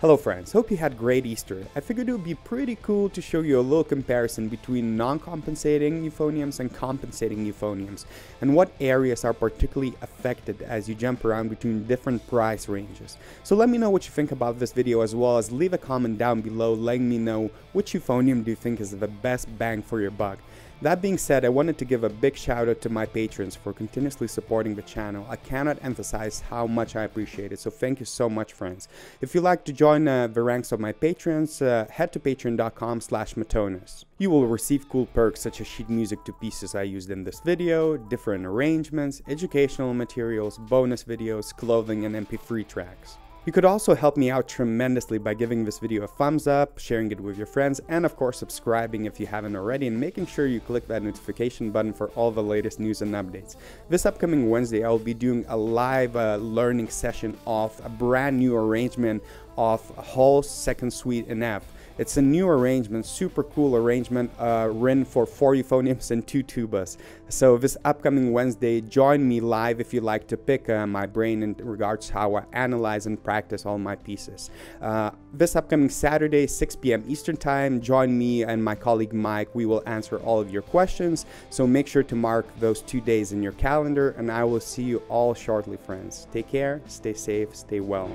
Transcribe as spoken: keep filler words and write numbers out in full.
Hello friends, hope you had great Easter. I figured it would be pretty cool to show you a little comparison between non-compensating euphoniums and compensating euphoniums, and what areas are particularly affected as you jump around between different price ranges. So let me know what you think about this video, as well as leave a comment down below letting me know which euphonium do you think is the best bang for your buck. That being said, I wanted to give a big shout out to my patrons for continuously supporting the channel. I cannot emphasize how much I appreciate it, so thank you so much friends. If you'd like to join uh, the ranks of my patrons, uh, head to patreon dot com slash Matonizz. You will receive cool perks such as sheet music to pieces I used in this video, different arrangements, educational materials, bonus videos, clothing and M P three tracks. You could also help me out tremendously by giving this video a thumbs up, sharing it with your friends, and of course subscribing if you haven't already, and making sure you click that notification button for all the latest news and updates. This upcoming Wednesday I will be doing a live uh, learning session of a brand new arrangement of Holst's Second Suite in F. It's a new arrangement, super cool arrangement, uh, written for four euphoniums and two tubas. So this upcoming Wednesday, join me live if you like to pick uh, my brain in regards to how I analyze and practice all my pieces. Uh, this upcoming Saturday, six p m Eastern Time, join me and my colleague Mike. We will answer all of your questions. So make sure to mark those two days in your calendar, and I will see you all shortly, friends. Take care, stay safe, stay well.